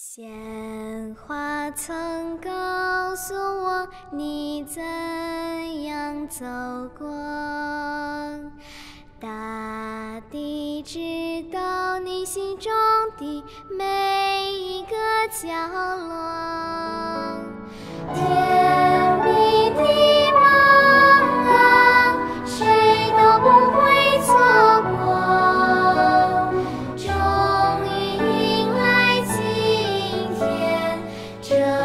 鲜花曾告诉我你怎样走过，大地知道你心中的每一个角落。甜蜜的梦啊，谁都不会错过。终于迎来今天这欢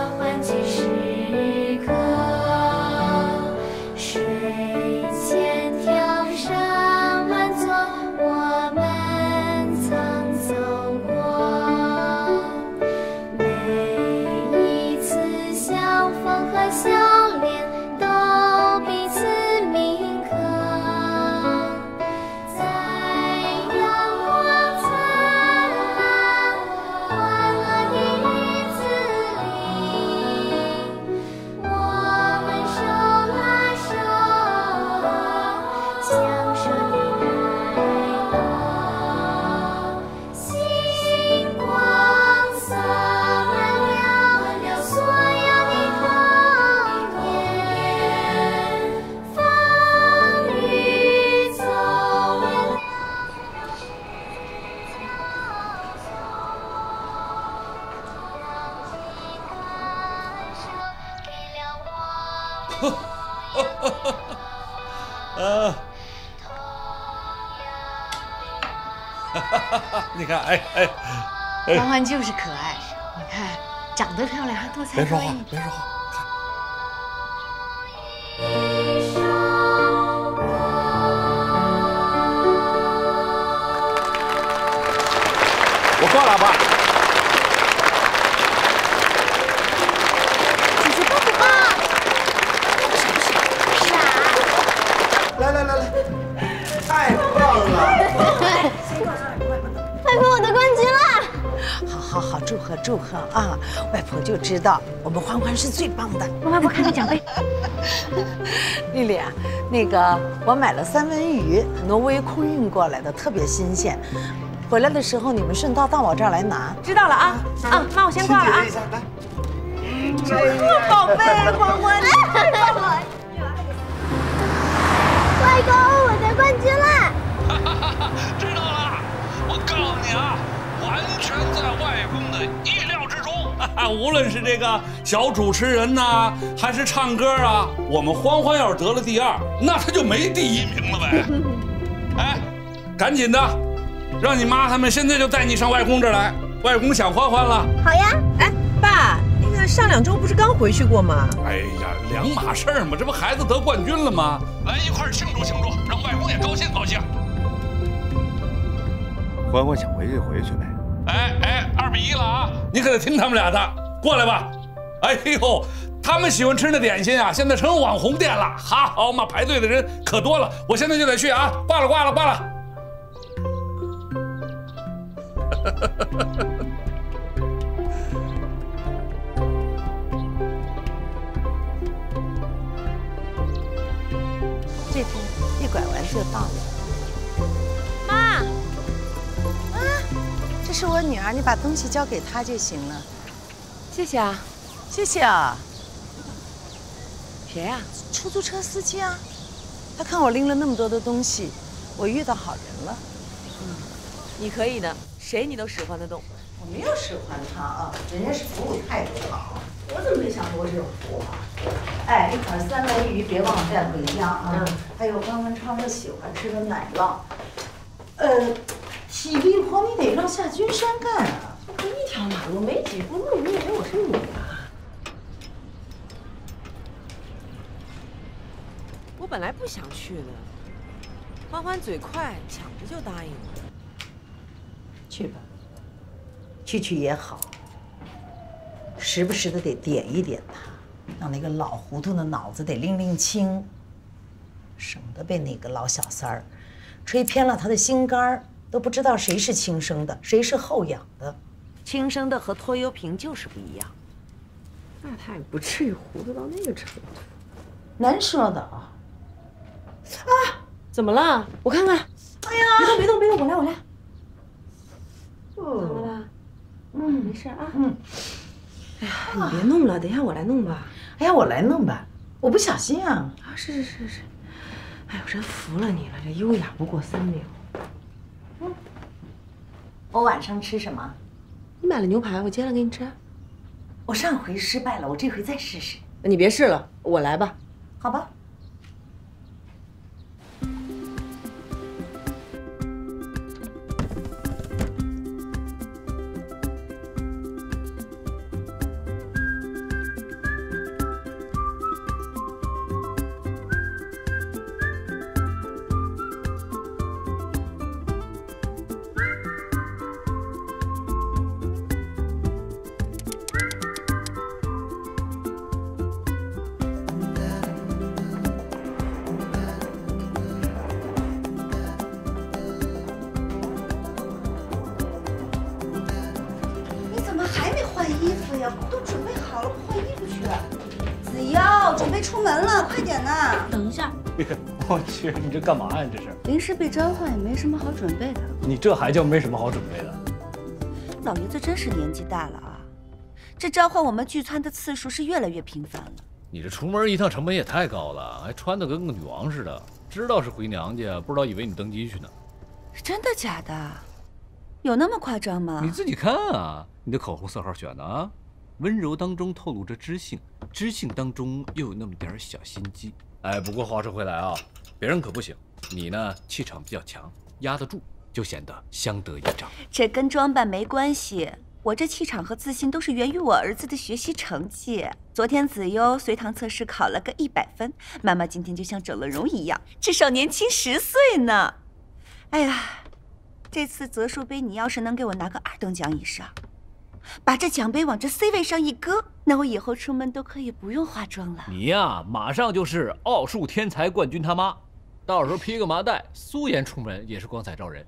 聚时刻，睡前跳上满座，我们曾走过。每一次相逢和相。 你看，哎，欢欢就是可爱。你看，长得漂亮，还多才多艺。别说话，别说话。我挂了吧。姐姐抱不抱？是啊。来，太棒了！ 外婆，我得冠军了！好，祝贺啊！外婆就知道我们欢欢是最棒的。外婆，看看奖杯。丽丽啊，那个我买了三文鱼，挪威空运过来的，特别新鲜。回来的时候你们顺道到我这儿来拿。知道了啊！啊，妈，我先挂了啊。宝贝，欢欢，太棒了！外公，我得冠军了！知道了。 我告诉你啊，完全在外公的意料之中。无论是这个小主持人呐，还是唱歌啊，我们欢欢要是得了第二，那他就没第一名了呗。哎，赶紧的，让你妈他们现在就带你上外公这儿来。外公想欢欢了。好呀。哎，爸，那个上2周不是刚回去过吗？哎呀，两码事儿嘛，这不孩子得冠军了吗？来一块儿庆祝庆祝，让外公也高兴高兴。 欢欢想回去，回去呗。哎，2比1了啊！你可得听他们俩的，过来吧。哎呦，他们喜欢吃那点心啊，现在成网红店了。好嘛，排队的人可多了，我现在就得去啊！挂了。这边一拐弯就到了。妈。 这是我女儿，你把东西交给她就行了。谢谢啊，谢谢啊。谁呀？出租车司机啊。他看我拎了那么多的东西，我遇到好人了。嗯，你可以的，谁你都使唤得动。我没有使唤他啊，人家是服务态度好。我怎么没想过这种活啊？哎，一盘三文鱼别忘了带回家啊。还有欢欢超他喜欢吃的奶酪。体力活你得让夏君山干啊！可一条马路没几步路，你以为我是你啊？我本来不想去的，欢欢嘴快，抢着就答应了。去吧，去也好，时不时的得点一点他，让那个老糊涂的脑子得拎拎清，省得被那个老小三儿吹偏了他的心肝儿。 都不知道谁是亲生的，谁是后养的。亲生的和拖油瓶就是不一样。那他也不至于糊涂到那个程度。难说的啊！啊，怎么了？我看看。哎呀，别动，我来。怎么了？嗯，没事啊。嗯。哎呀，你别弄了，等一下我来弄吧。哎呀，我来弄吧，我不小心啊。啊，是是是是。哎，我真服了你了，这优雅不过三秒。嗯。我晚上吃什么？你买了牛排，我煎了给你吃。我上回失败了，我这回再试试。你别试了，我来吧。好吧。 我去，你这干嘛呀？这是临时被召唤，也没什么好准备的。你这还叫没什么好准备的？老爷子真是年纪大了啊！这召唤我们聚餐的次数是越来越频繁了。你这出门一趟成本也太高了，还穿的跟个女王似的。知道是回娘家，不知道以为你登基去呢。真的假的？有那么夸张吗？你自己看啊，你的口红色号选的啊，温柔当中透露着知性，知性当中又有那么点小心机。 哎，不过话说回来啊，别人可不行，你呢气场比较强，压得住，就显得相得益彰。这跟装扮没关系，我这气场和自信都是源于我儿子的学习成绩。昨天子悠随堂测试考了个100分，妈妈今天就像整了容一样，至少年轻10岁呢。哎呀，这次择树杯你要是能给我拿个2等奖以上，把这奖杯往这 C 位上一搁。 那我以后出门都可以不用化妆了。你呀，马上就是奥数天才冠军他妈，到时候披个麻袋，素颜出门也是光彩照人。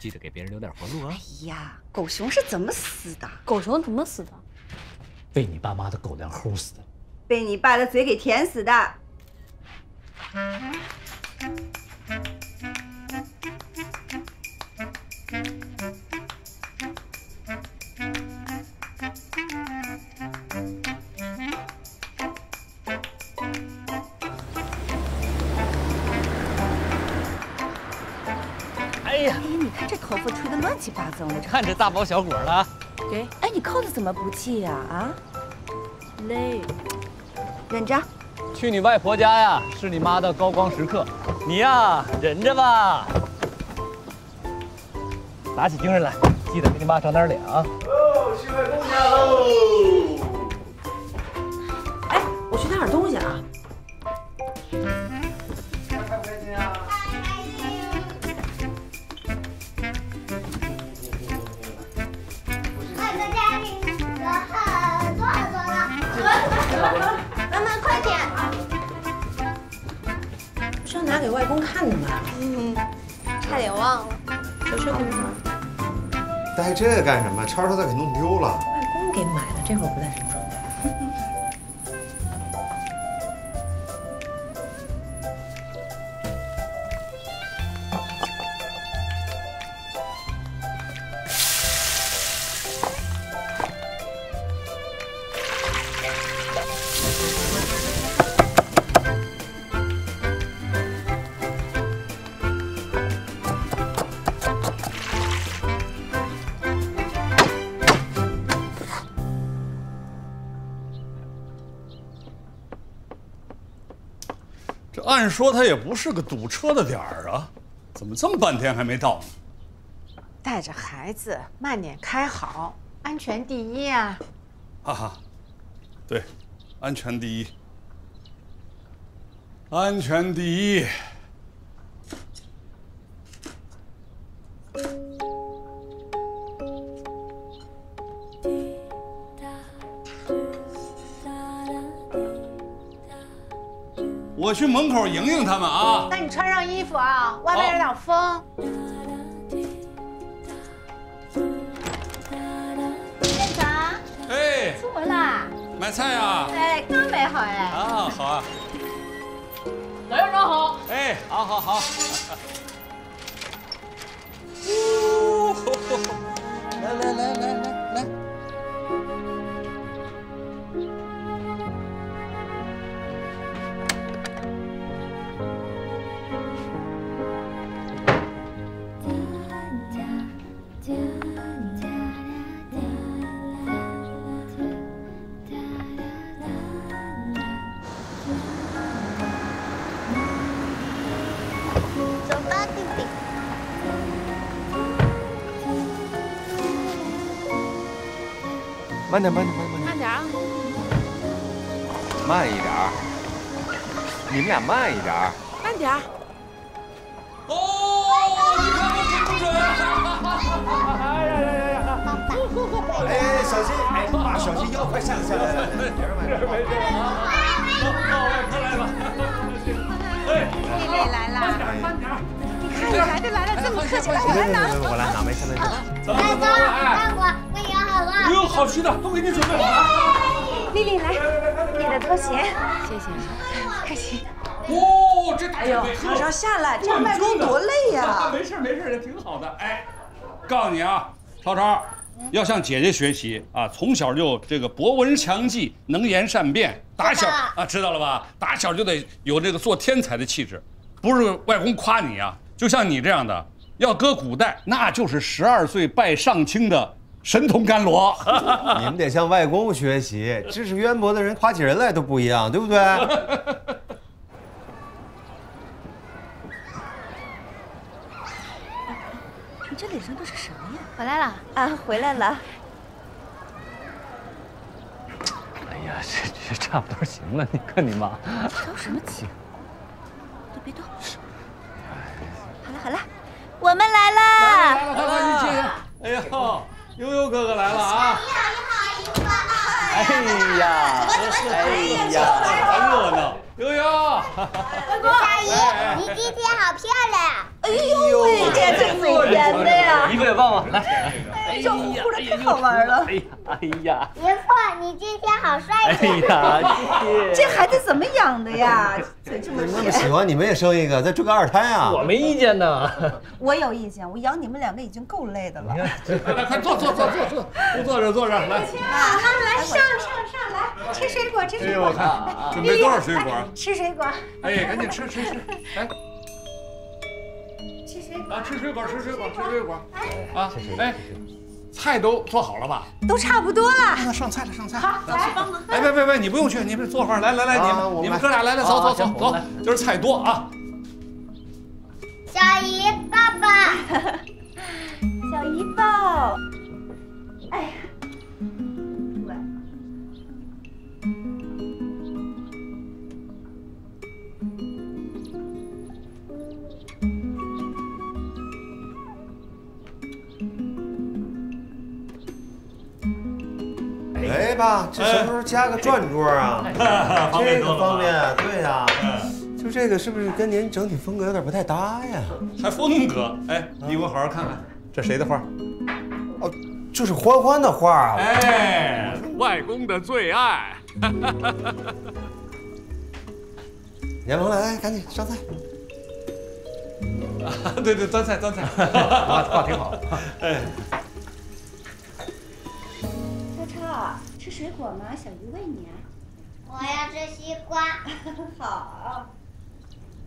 记得给别人留点活路啊！哎呀，狗熊是怎么死的？狗熊怎么死的？被你爸妈的狗粮齁死的，被你爸的嘴给舔死的。七八糟的，看着大包小裹了。对，哎，你扣子怎么不系呀？啊，累，忍着。去你外婆家呀，是你妈的高光时刻，你呀忍着吧。打起精神来，记得给你妈长点脸啊。哦，去外公家喽。哎，我去拿点东西啊。开不开心啊？ 妈妈，快点！不是要拿给外公看的吗？嗯，差点忘了。小车给你拿。带这干什么？超超再给弄丢了。外公给买的，这会儿不在什么状按说他也不是个堵车的点儿啊，怎么这么半天还没到呢？带着孩子慢点开好，安全第一啊！哈哈，对，安全第一，安全第一。我去门口迎迎他们啊！那你穿上衣服啊，外面有点风。院长，哎，出门啦？买菜呀？哎，刚买好哎。啊，好啊。老院长好。哎，好好好。来来来来来来，慢点，慢点，慢点，慢点啊！慢一点，你们俩慢一点，慢点。哦，你看我进水了！哎呀呀呀！哎，小心！哎，妈，小心腰快闪下来了！没事，快来吧！妹妹来了，慢点。 来了，这么客气，我来拿，没事没事。大哥，看我养好了。哎呦，好吃的都给你准备好了。丽丽来，你的拖鞋，谢谢，客气。哦，这哎呦，好上下了，这卖工多累呀。没事没事，挺好的。哎，告诉你啊，超超，要向姐姐学习啊，从小就这个博闻强记，能言善辩，打小啊知道了吧？打小就得有这个做天才的气质，不是外公夸你啊。 就像你这样的，要搁古代，那就是12岁拜上卿的神童甘罗。你们得向外公学习，知识渊博的人夸起人来都不一样，对不对？你这脸上都是什么呀？回来了啊，回来了。哎呀，这差不多行了，你看你妈。着什么急？都别动。 好了，我们来啦！来了，哎呀，悠悠哥哥来了啊！你好，哎呀，哎呀，好热闹！悠悠，外公阿姨，你今天好漂亮！哎呦喂，这是美颜的呀！一个也棒啊！来，这呼呼的太好玩了！哎呀，哎呀，爷父，你今天好帅气！哎呀，这孩子怎么养的呀？ 那么喜欢你们也生一个，再追个二胎啊！我没意见呢，我有意见，我养你们两个已经够累的了。来，快坐，都坐着，来。妈妈来上，来吃水果，吃水果。哎呦，我看准备多少水果？吃水果。哎，赶紧吃，来。吃水果啊！吃水果啊！哎，菜都做好了吧？都差不多了。那上菜了。好，来帮忙。哎，别，你不用去，你们坐会儿。来，你们哥俩来走，今儿菜多啊。小姨爸爸，小姨抱。哎呀，喂。哎，爸，这什么时候加个转桌啊？这个方便，对呀。就这个是不是跟您整体风格有点不太搭呀？还风格？哎，你给我好好看看，这谁的画？哦，这是欢欢的画啊！哎，外公的最爱。严鹏，来，赶紧上菜。啊，对，端菜。画挺好。哎。 吃水果吗？小鱼喂你啊！我要吃西瓜。好，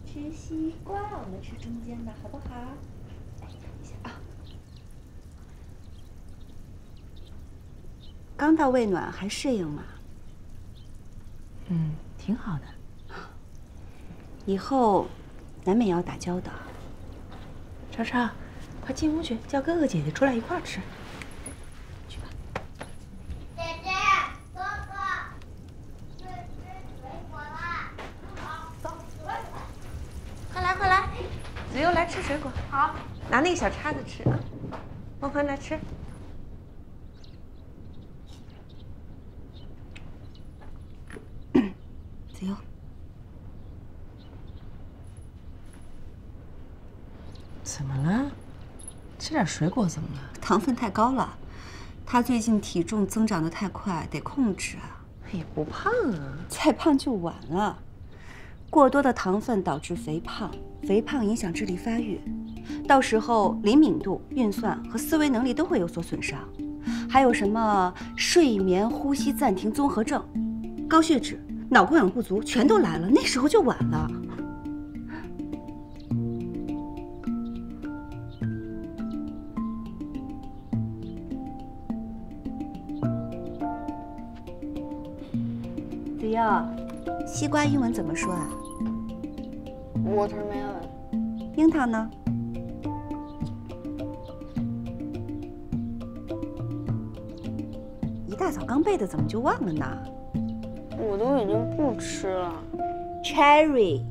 吃西瓜，我们吃中间的好不好？哎，等一下啊！刚到胃暖还适应吗？嗯，挺好的。以后难免要打交道。超超，快进屋去，叫哥哥姐姐出来一块儿吃。 子悠来吃水果，好，拿那个小叉子吃啊。梦涵来吃。子悠，怎么了？吃点水果怎么了？糖分太高了，他最近体重增长得太快，得控制啊。也不胖啊，再胖就晚了。 过多的糖分导致肥胖，肥胖影响智力发育，到时候灵敏度、运算和思维能力都会有所损伤，还有什么睡眠呼吸暂停综合症、高血脂、脑供氧不足全都来了，那时候就晚了。子悠，西瓜英文怎么说啊？ Watermelon， 樱桃呢？一大嫂刚备的，怎么就忘了呢？我都已经不吃了。Cherry，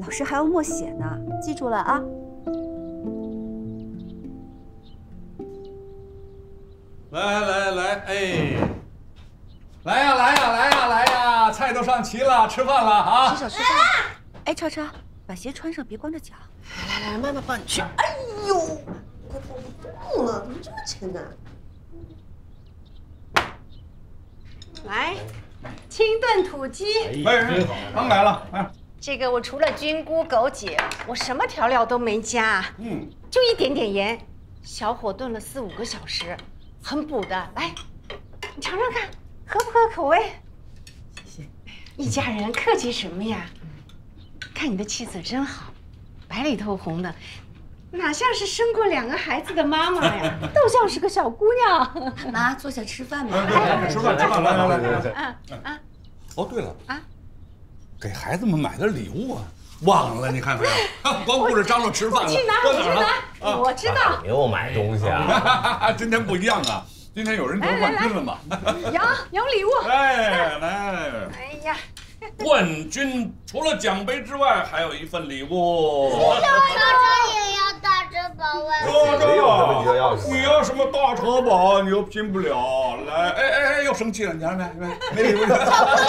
老师还要默写呢，记住了啊。来，哎，来呀，菜都上齐了，吃饭了啊！洗手吃饭。哎，超超，把鞋穿上，别光着脚。来，妈妈帮你去。哎呦，我跑不动了，怎么这么沉呢？ 来，清炖土鸡。哎，刚来了。哎，这个我除了菌菇、枸杞，我什么调料都没加。嗯，就一点点盐，小火炖了4、5个小时，很补的。来，你尝尝看，合不合口味？谢谢。一家人客气什么呀？看你的气色真好，白里透红的，哪像是生过2个孩子的妈妈呀？倒像是个小姑娘。妈，坐下吃饭吧。吃饭，来。啊！哦，对了啊，给孩子们买的礼物啊，忘了，你看看，光顾着张罗吃饭了。去拿，我知道。给我买东西啊！今天不一样啊，今天有人给我冠军了嘛？有礼物。哎，来。哎呀。 冠军除了奖杯之外，还有一份礼物。超超也要大城堡外。超超，你要什么大城堡，你又拼不了。来，哎，又生气了，你看没礼物。巧克力。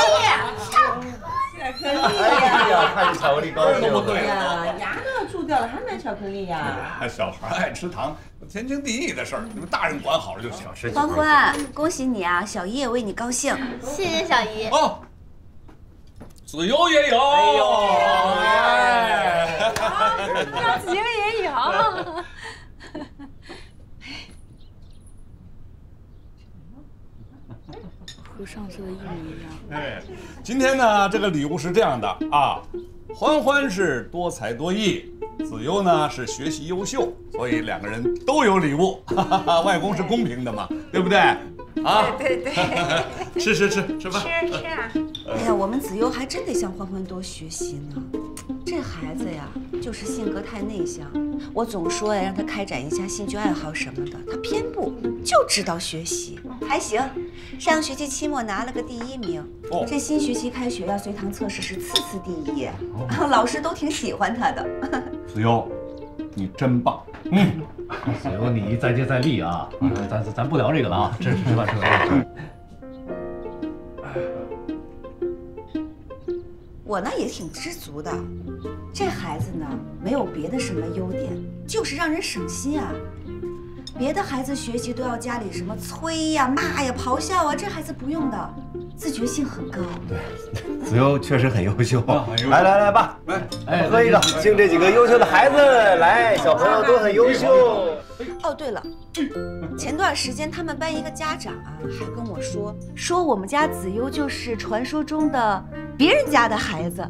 哎呀，看你巧克力高兴了。对呀，牙都要蛀掉了，还买巧克力呀？小孩爱吃糖，天经地义的事儿，你们大人管好了就行。欢欢，恭喜你啊，小姨也为你高兴。谢谢小姨。哦。 子悠也有，哎，子悠也有。和上次的一模一样。哎，今天呢，这个礼物是这样的啊，欢欢是多才多艺，子悠呢是学习优秀，所以2个人都有礼物。外公是公平的嘛，对不对？ 啊，对，吃饭。吃啊！哎呀，我们子悠还真得向欢欢多学习呢。这孩子呀，就是性格太内向。我总说呀，让他开展一下兴趣爱好什么的，他偏不，就知道学习。还行，上学期期末拿了个第1名。哦，这新学期开学要随堂测试是次第1，老师都挺喜欢他的。子悠，你真棒。嗯。 子悠，你再接再厉啊！咱不聊这个了啊，吃吧。我呢也挺知足的，这孩子呢没有别的什么优点，就是让人省心啊。别的孩子学习都要家里什么催呀、骂呀、咆哮啊，这孩子不用的，自觉性很高。对，子悠确实很优秀。来吧，来喝一个，敬这几个优秀的孩子。来，小朋友都很优秀。哦，对了，前段时间他们班一个家长啊，还跟我说我们家子悠就是传说中的别人家的孩子。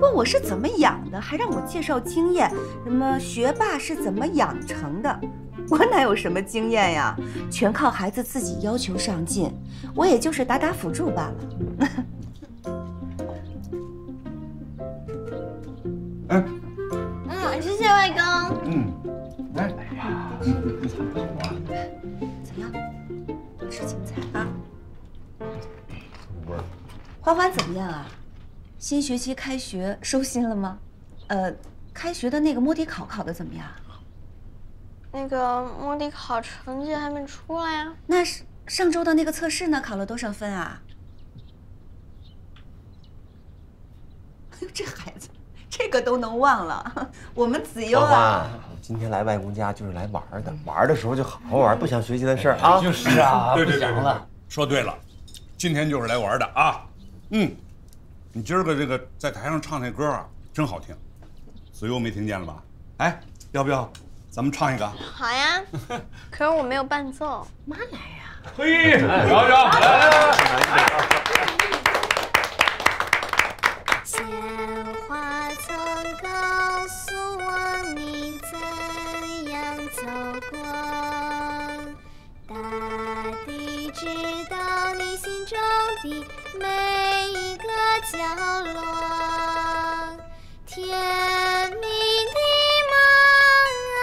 问我是怎么养的，还让我介绍经验，什么学霸是怎么养成的，我哪有什么经验呀？全靠孩子自己要求上进，我也就是打辅助罢了。哎，谢谢外公。来，怎样？吃芹菜啊？欢欢怎么样啊？ 新学期开学收心了吗？开学的那个摸底考考的怎么样？那个摸底考成绩还没出来呀。那是上周的那个测试呢？考了多少分啊？哎呦，这孩子，这个都能忘了。我们子悠啊，今天来外公家就是来玩的，玩的时候就好好玩，不想学习的事儿啊。就是啊，不想了。说对了，今天就是来玩的啊。你今儿个这个在台上唱那歌啊，真好听，子悠没听见了吧？哎，要不要咱们唱一个？好呀，可是我没有伴奏。妈来呀！嘿，来。鲜花曾告诉我你怎样走过，大地知道你心中的美。 角落，甜蜜的梦啊，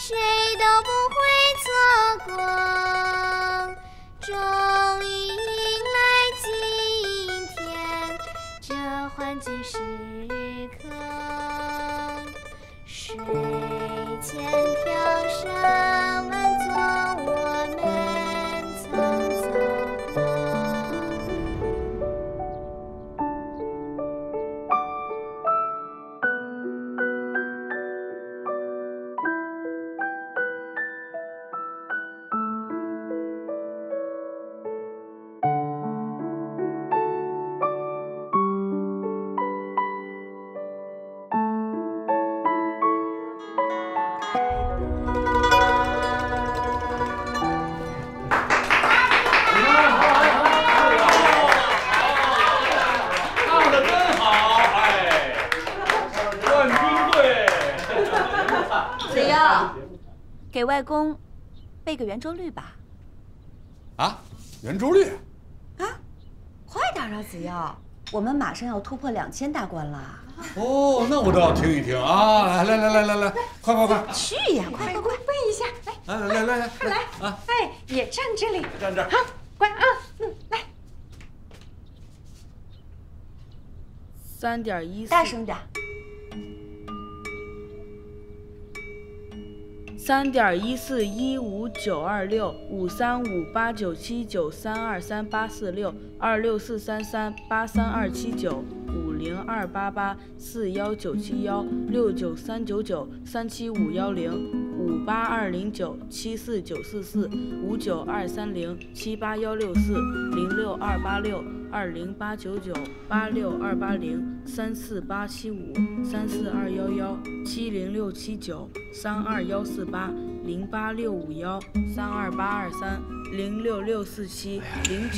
谁都不会错过。谁呀？给外公备个圆周率吧。啊，圆周率？啊，快点啊，子耀，我们马上要突破2000大关了。哦，那我倒要听一听啊！来，快！去呀，快背一下，来啊！哎，也站这里，站这儿，好，乖啊，来。 3.14，大声点。3.1415926532479456286078963459207176793845321803484532180332470646092330089691368247，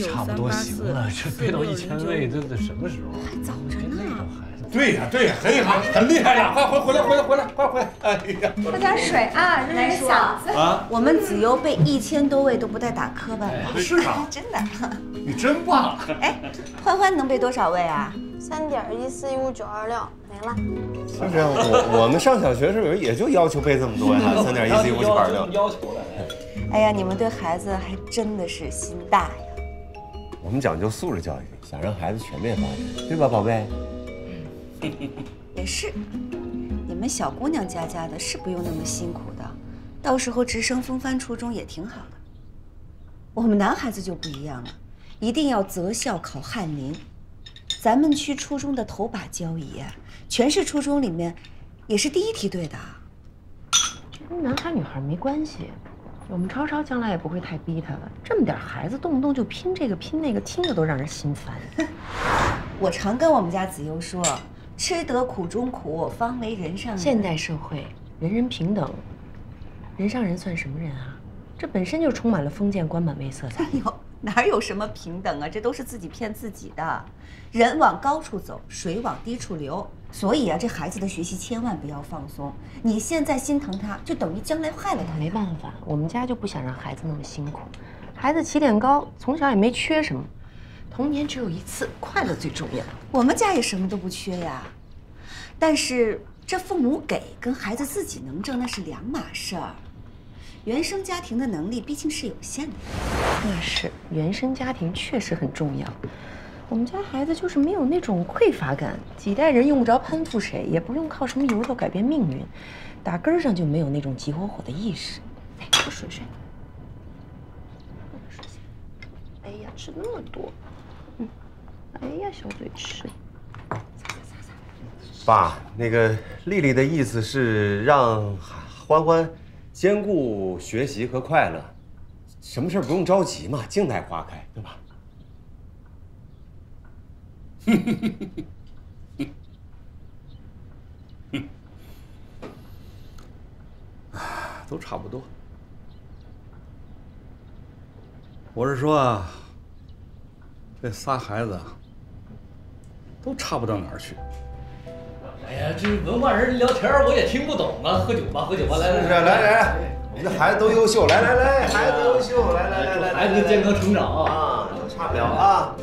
差不多行了，这背到1000位，这得什么时候？还早着呢。对呀，很厉害呀！快回来！哎呀，喝点水啊，润润嗓子啊！我们子悠背1000多位都不带打磕巴的，是啊，真的。你真棒！哎，欢欢能背多少位啊？3.14159226，没了。是这样，我们上小学时候也就要求背这么多呀，3.14159226。要求的。哎呀，你们对孩子还真的是心大呀。我们讲究素质教育，想让孩子全面发展，对吧，宝贝？ 也是，你们小姑娘家的是不用那么辛苦的，到时候直升风帆初中也挺好的。我们男孩子就不一样了，一定要择校考翰林。咱们区初中的头把交椅，全市初中里面也是第一梯队的。跟男孩女孩没关系，我们超超将来也不会太逼他了。这么点孩子动不动就拼这个拼那个，听着都让人心烦。我常跟我们家子悠说。 吃得苦中苦，方为人上人。现代社会，人人平等，人上人算什么人啊？这本身就充满了封建官本位色彩。哎呦，哪有什么平等啊？这都是自己骗自己的。人往高处走，水往低处流。所以啊，这孩子的学习千万不要放松。你现在心疼他，就等于将来害了他。没办法，我们家就不想让孩子那么辛苦。孩子起点高，从小也没缺什么。 童年只有一次，快乐最重要。我们家也什么都不缺呀，但是这父母给跟孩子自己能挣那是两码事儿。原生家庭的能力毕竟是有限的。那是，原生家庭确实很重要。我们家孩子就是没有那种匮乏感，几代人用不着攀附谁，也不用靠什么由头改变命运，打根儿上就没有那种急火火的意识。哎，喝水水。哎呀，吃那么多。 哎呀，小嘴吃！爸，那个丽丽的意思是让欢欢兼顾学习和快乐，什么事不用着急嘛，静待花开，对吧？都差不多。我是说啊，这仨孩子。 都差不到哪儿去。哎呀，这文化人聊天我也听不懂啊！喝酒吧，来，我们的孩子都优秀，来，孩子优秀，来，孩子健康成长啊，都差不了啊。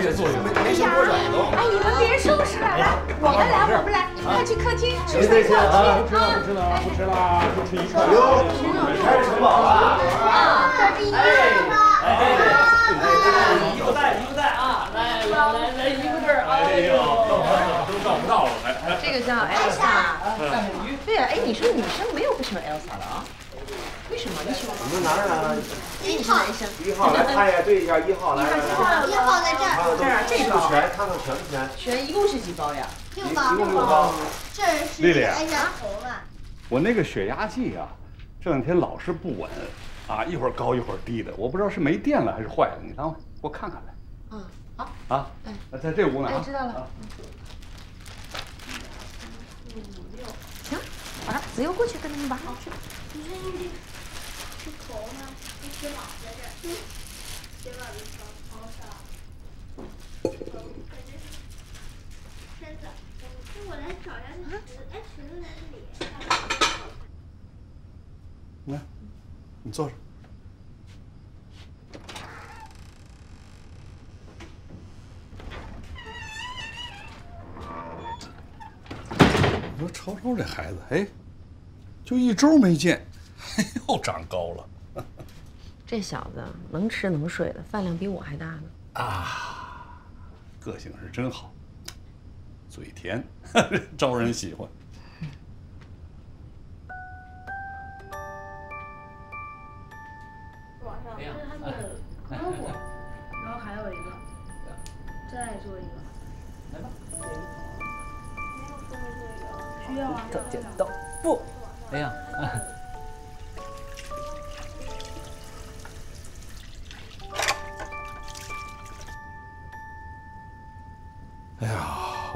越做越没什么软的。哎，你们别收拾了，来，我们来，快去客厅吃饭去啊！不吃了，不吃一块。哟，开始城堡了啊！这是一块了。哎，衣服带啊！来，衣服这儿啊！哎呦，都照不到了，来。这个叫 Elsa， 对呀，哎，你说女生没有不喜欢 Elsa 的啊？ 为什么？你喜欢？我们哪儿来了？一号来看一下，对一下1号来。1号在这儿，这包全，看看全不全？全，一共是几包呀？6包。这是丽丽，哎呀，红了。我那个血压计啊，这两天老是不稳，啊，一会儿高一会儿低的，我不知道是没电了还是坏了。你等会儿给我看看来。嗯，好。啊，哎，在这屋呢。哎，知道了。456。行，好了，子悠过去跟他们玩去。你看你这头呢，这铁网在这儿，铁网的头上，头在这儿，身子。那我来找一下那裙子，哎，裙子在这里。来，你坐着。 你说超超这孩子，哎，就一周没见，又长高了。这小子能吃能睡的，饭量比我还大呢。啊，个性是真好，嘴甜，招人喜欢。网上这还有芒果，然后还有一个，再做一个，来吧。 找剪刀布，哎呀！哎呀，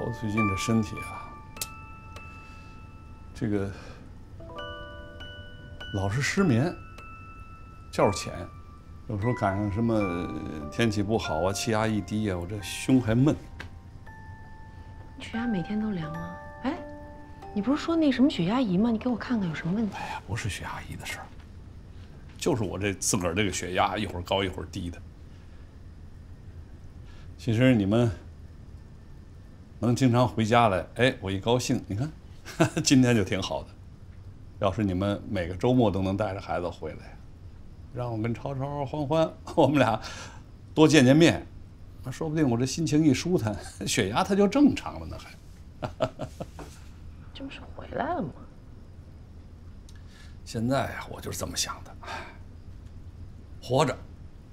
我最近这身体啊，这个老是失眠，觉浅，有时候赶上什么天气不好啊，气压一低呀、啊，我这胸还闷。你血压每天都量吗？ 你不是说那什么血压仪吗？你给我看看有什么问题。哎呀，不是血压仪的事儿，就是我这自个儿这个血压一会儿高一会儿低的。其实你们能经常回家来，哎，我一高兴，你看呵呵今天就挺好的。要是你们每个周末都能带着孩子回来，让我跟超超、欢欢，我们俩多见见面，那说不定我这心情一舒坦，血压它就正常了呢，还。呵呵 这不是回来了吗？现在呀，我就是这么想的，活着，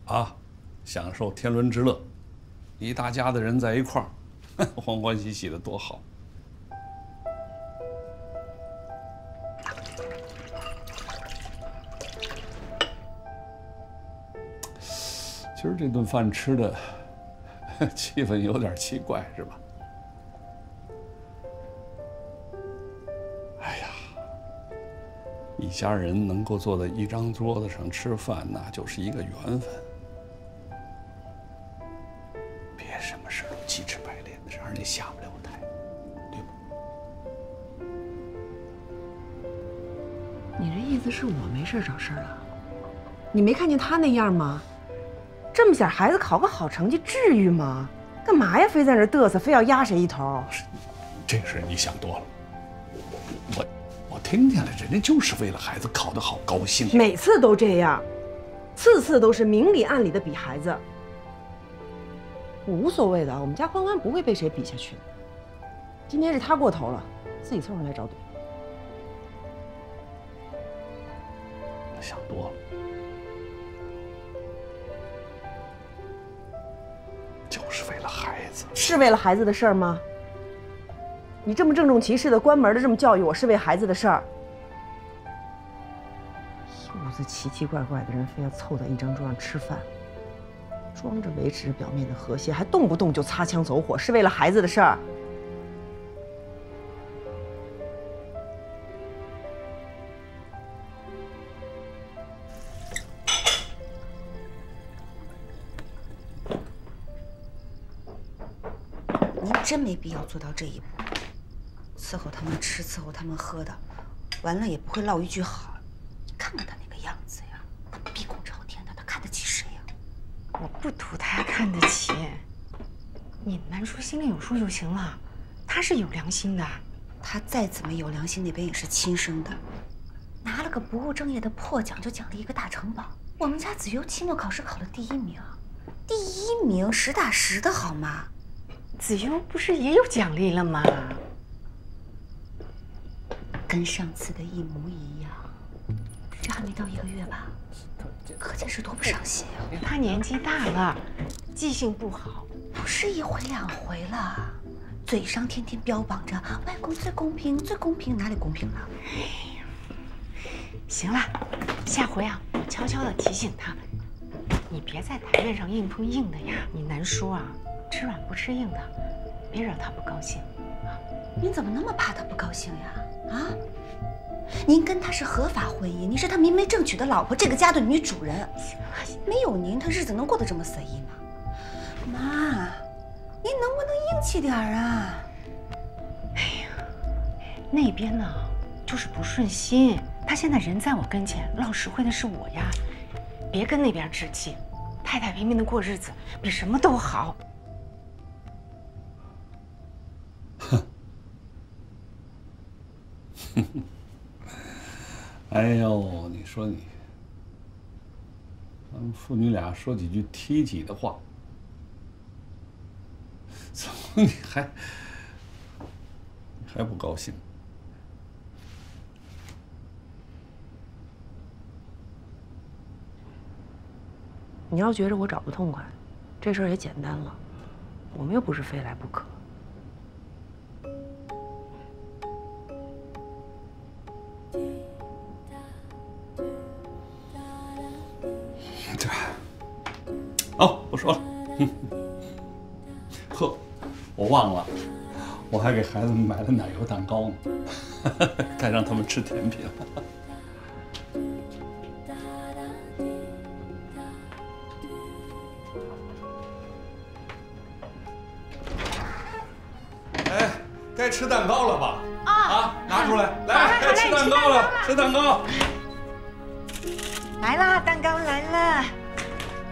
啊，享受天伦之乐，一大家子人在一块儿，欢欢喜喜的多好。今儿这顿饭吃的气氛有点奇怪，是吧？ 一家人能够坐在一张桌子上吃饭，那就是一个缘分。别什么事都鸡翅白脸的，让你下不了台，对吧？你这意思是我没事找事了？你没看见他那样吗？这么小孩子考个好成绩至于吗？干嘛呀？非在这嘚瑟，非要压谁一头？这事你想多了。我听见了，人家就是为了孩子考得好高兴，每次都这样，次次都是明里暗里的比孩子。我无所谓的，我们家欢欢不会被谁比下去的。今天是他过头了，自己凑上来找怼。我想多了，就是为了孩子，是为了孩子的事儿吗？ 你这么郑重其事的、关门的这么教育我，是为孩子的事儿。一屋子奇奇怪怪的人，非要凑在一张桌上吃饭，装着维持表面的和谐，还动不动就擦枪走火，是为了孩子的事儿。您真没必要做到这一步。 伺候他们吃，伺候他们喝的，完了也不会落一句好。你看看他那个样子呀，鼻孔朝天的，他看得起谁呀？我不图他看得起，你们南叔心里有数就行了。他是有良心的，他再怎么有良心，那边也是亲生的。拿了个不务正业的破奖，就奖励一个大城堡。我们家子悠期末考试考了第一名，第一名实打实的好吗？子悠不是也有奖励了吗？ 跟上次的一模一样，这还没到一个月吧？可见是多不上心啊！他年纪大了，记性不好，不是一回两回了。嘴上天天标榜着外公最公平，最公平，哪里公平了？哎呀，行了，下回啊，我悄悄地提醒他，你别在台面上硬碰硬的呀。你南叔啊，吃软不吃硬的，别让他不高兴。您怎么那么怕他不高兴呀？啊？您跟他是合法婚姻，您是他明媒正娶的老婆，这个家的女主人。没有您，他日子能过得这么随意吗？妈，您能不能硬气点啊？哎呀，那边呢，就是不顺心。他现在人在我跟前，落实惠的是我呀。别跟那边置气，太太平平的过日子比什么都好。 哎呦，你说你，咱们父女俩说几句踢几的话，怎么你还不高兴？你要觉着我找不痛快，这事儿也简单了，我们又不是非来不可。 对吧？哦，不说了。呵，我忘了，我还给孩子们买了奶油蛋糕呢，该让他们吃甜品了。哎，该吃蛋糕了吧？啊，拿出来，来，该吃蛋糕了，吃蛋糕。 来啦，蛋糕来了，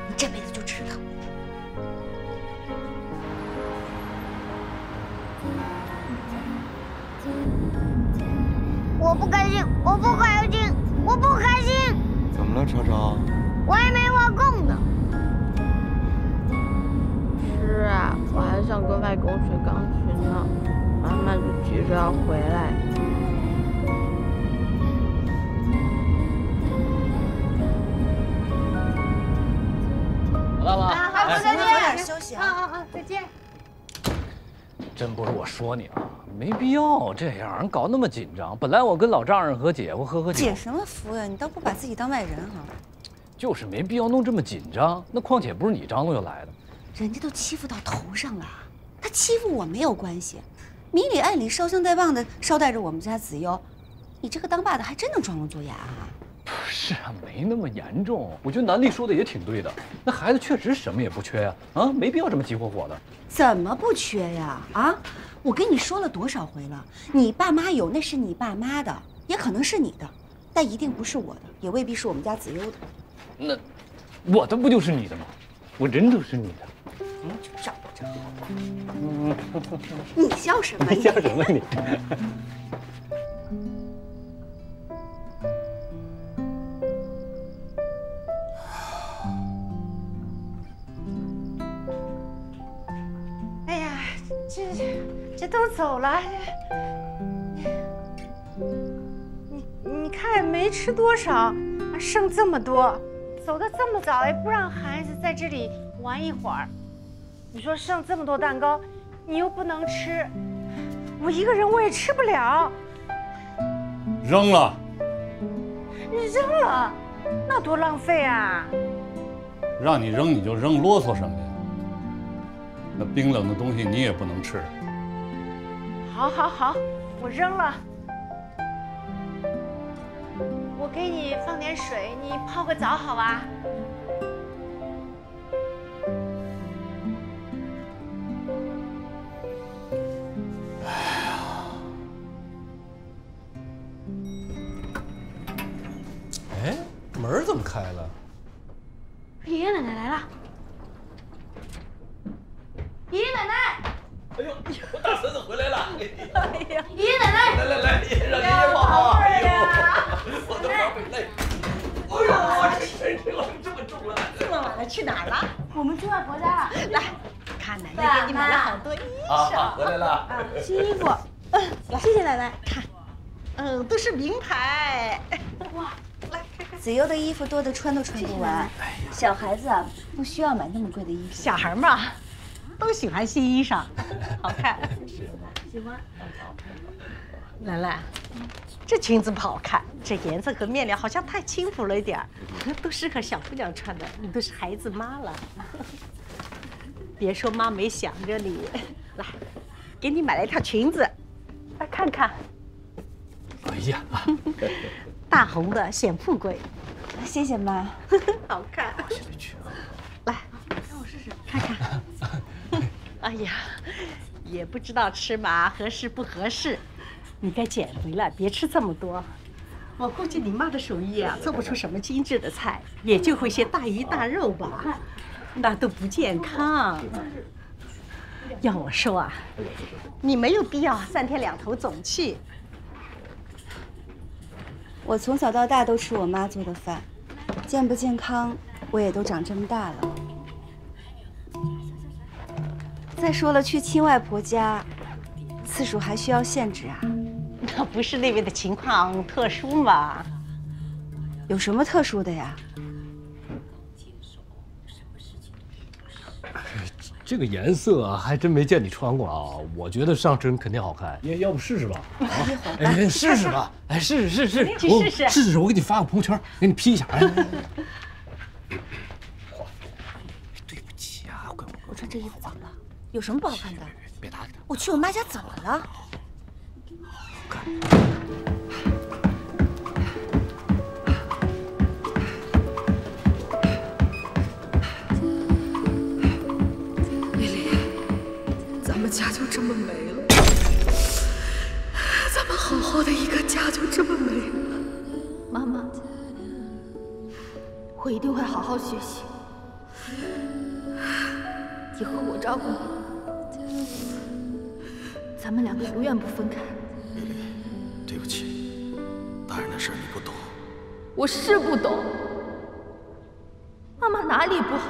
你这辈子就吃它。我不开心，我不开心，我不开心。怎么了，超超？我还没玩够呢。是啊，我还想跟外公学钢琴呢，妈妈就急着要回来。 好，再见，休息啊！啊，再见。真不是我说你啊，没必要这样，搞那么紧张。本来我跟老丈人和解，我喝喝酒。解什么福呀？你倒不把自己当外人哈。就是没必要弄这么紧张。那况且不是你张罗就来的，人家都欺负到头上了，他欺负我没有关系，明里暗里捎香带棒的捎带着我们家子悠，你这个当爸的还真能装聋作哑啊！ 不是啊，没那么严重。我觉得南俪说的也挺对的，那孩子确实什么也不缺呀，啊，没必要这么急火火的。怎么不缺呀？啊，我跟你说了多少回了，你爸妈有那是你爸妈的，也可能是你的，但一定不是我的，也未必是我们家子悠的。那我的不就是你的吗？我人都是你的，嗯，就找不着。嗯，你笑什么？你笑什么你？这都走了，你看没吃多少，剩这么多，走得这么早也不让孩子在这里玩一会儿。你说剩这么多蛋糕，你又不能吃，我一个人我也吃不了。扔了，你扔了，那多浪费啊！让你扔你就扔，啰嗦什么呀？那冰冷的东西你也不能吃。 好，我扔了。我给你放点水，你泡个澡好吧？哎呀！哎，门怎么开了？爷爷奶奶来了。爷爷奶奶。 哎呦，我大孙子回来了！哎呀，爷爷奶奶，来，让爷爷抱啊！哎呦，我都忙不累。哎呦，这老这么重了！这么晚了，去哪儿了？我们去外婆家了。来，看奶奶给你买了好多衣裳。回来了，新衣服。谢谢奶奶。看，嗯，都是名牌。哇，来，子悠的衣服多的穿都穿不完。小孩子啊，不需要买那么贵的衣服。小孩嘛。 都喜欢新衣裳，好看。喜欢。兰兰，这裙子不好看，这颜色和面料好像太轻浮了一点儿，都适合小姑娘穿的。你都是孩子妈了，别说妈没想着你。来，给你买了一条裙子，来看看。哎呀，大红的显富贵，谢谢妈，好看。现在去啊，来，让我试试看看。哎呀，也不知道吃嘛合适不合适，你该减肥了，别吃这么多。 我估计你妈的手艺啊，做不出什么精致的菜，也就会些大鱼大肉吧，那都不健康。要我说啊，你没有必要三天两头总去。我从小到大都吃我妈做的饭，健不健康，我也都长这么大了。再说了，去亲外婆家，次数还需要限制啊。 那不是那边的情况特殊吗？有什么特殊的呀？这个颜色啊，还真没见你穿过啊。我觉得上身肯定好看，要不试试吧？哎，试试吧！哎，试试，去试试，试试。我给你发个朋友圈，给你 P 一下。哎，对不起啊，乖乖，我穿这衣服怎么了？有什么不好看的？别搭理他。我去我妈家怎么了？ 丽丽，咱们家就这么没了，咱们好好的一个家就这么没了。妈妈，我一定会好好学习，以后我照顾你，咱们两个永远不分开。 对不起，大人的事你不懂。我是不懂，妈妈哪里不好？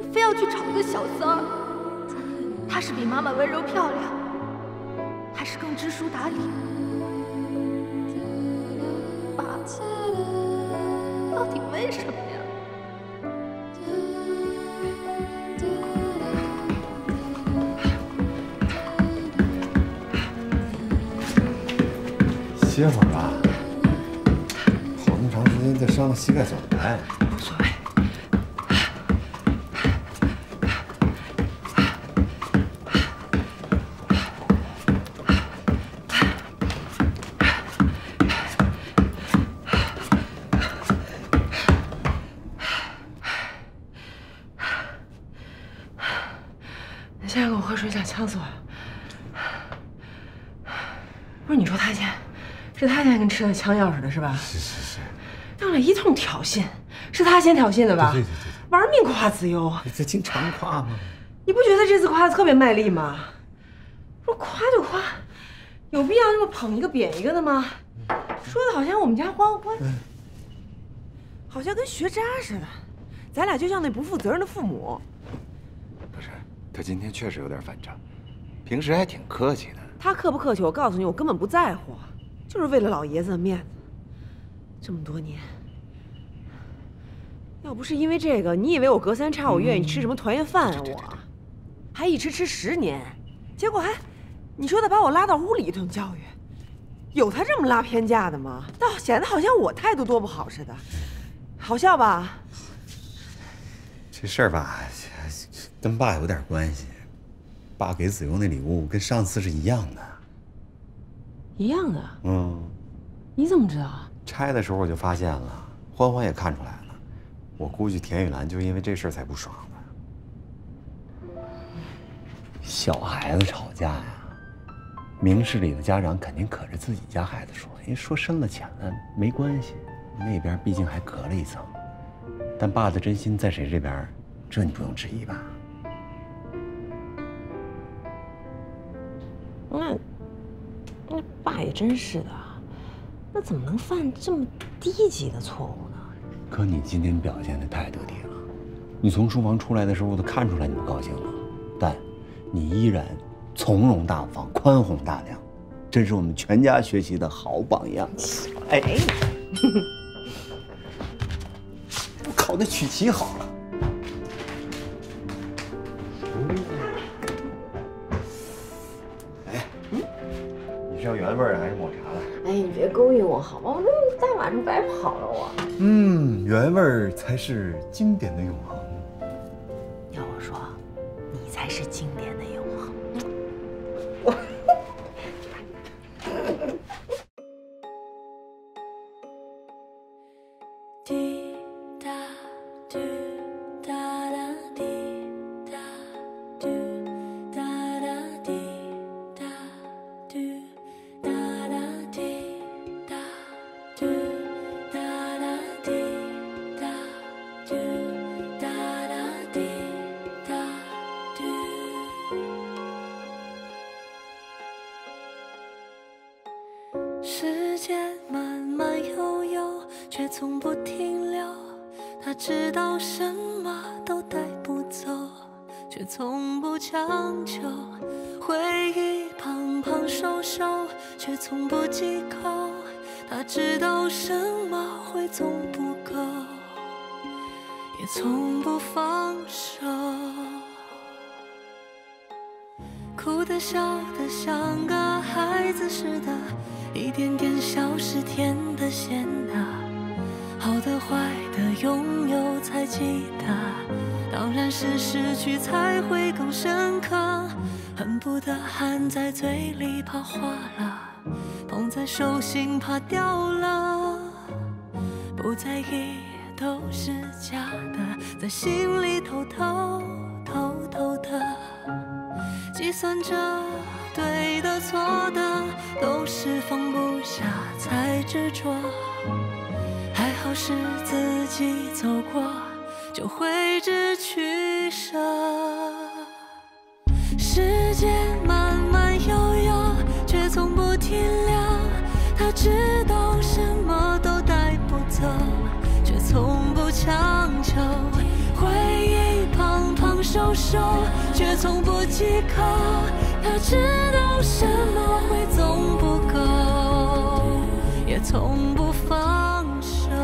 你非要去找一个小三儿，她是比妈妈温柔漂亮，还是更知书达理？爸，到底为什么呀？ 歇会儿吧，跑那么长时间，再伤了膝盖怎么办？无所谓。你现在给我喝水，想呛死我？不是你说他先。 是他先跟吃了枪钥匙的是吧？是，他们俩一通挑衅，是他先挑衅的吧？对，玩命夸子悠，你这经常夸吗？你不觉得这次夸的特别卖力吗？不夸就夸，有必要这么捧一个贬一个的吗？说的好像我们家欢欢，好像跟学渣似的，咱俩就像那不负责任的父母。不是，他今天确实有点反常，平时还挺客气的。他客不客气，我告诉你，我根本不在乎。 就是为了老爷子的面子，这么多年，要不是因为这个，你以为我隔三差五愿意吃什么团圆饭啊？我还一吃吃10年，结果还你说的把我拉到屋里一顿教育，有他这么拉偏架的吗？倒显得好像我态度多不好似的，好笑吧？这事儿吧，跟爸有点关系，爸给子悠那礼物跟上次是一样的。 一样的，你怎么知道啊？拆的时候我就发现了，欢欢也看出来了，我估计田雨岚就因为这事儿才不爽的。小孩子吵架呀，明事理的家长肯定可着自己家孩子说，因为说深了浅了没关系，那边毕竟还隔了一层。但爸的真心在谁这边，这你不用质疑吧？那。 那爸也真是的，那怎么能犯这么低级的错误呢？可你今天表现的太得体了，你从书房出来的时候我都看出来你不高兴了，但你依然从容大方、宽宏大量，这是我们全家学习的好榜样。哎，我考那曲奇好了。 要原味的还是抹茶的？哎，你别勾引我好吗？我这大晚上白跑了我。原味才是经典的永恒。要我说，你才是经典的永恒。世界慢慢悠悠，却从不停留。他知道什么都带不走，却从不强求。回忆胖胖瘦瘦，却从不忌口。他知道什么会总不够，也从不放手。 哭的笑的像个孩子似的，一点点消失，甜的咸的，好的坏的拥有才记得，当然是失去才会更深刻。恨不得含在嘴里怕化了，捧在手心怕掉了，不在意都是假的，在心里偷偷偷偷的。 计算着对的错的，都是放不下才执着。还好是自己走过，就会知取舍。时间慢慢悠悠，却从不停留。他知道什么都带不走，却从不强求。回忆胖胖瘦瘦。 却从不忌口，他知道什么会总不够，也从不放手。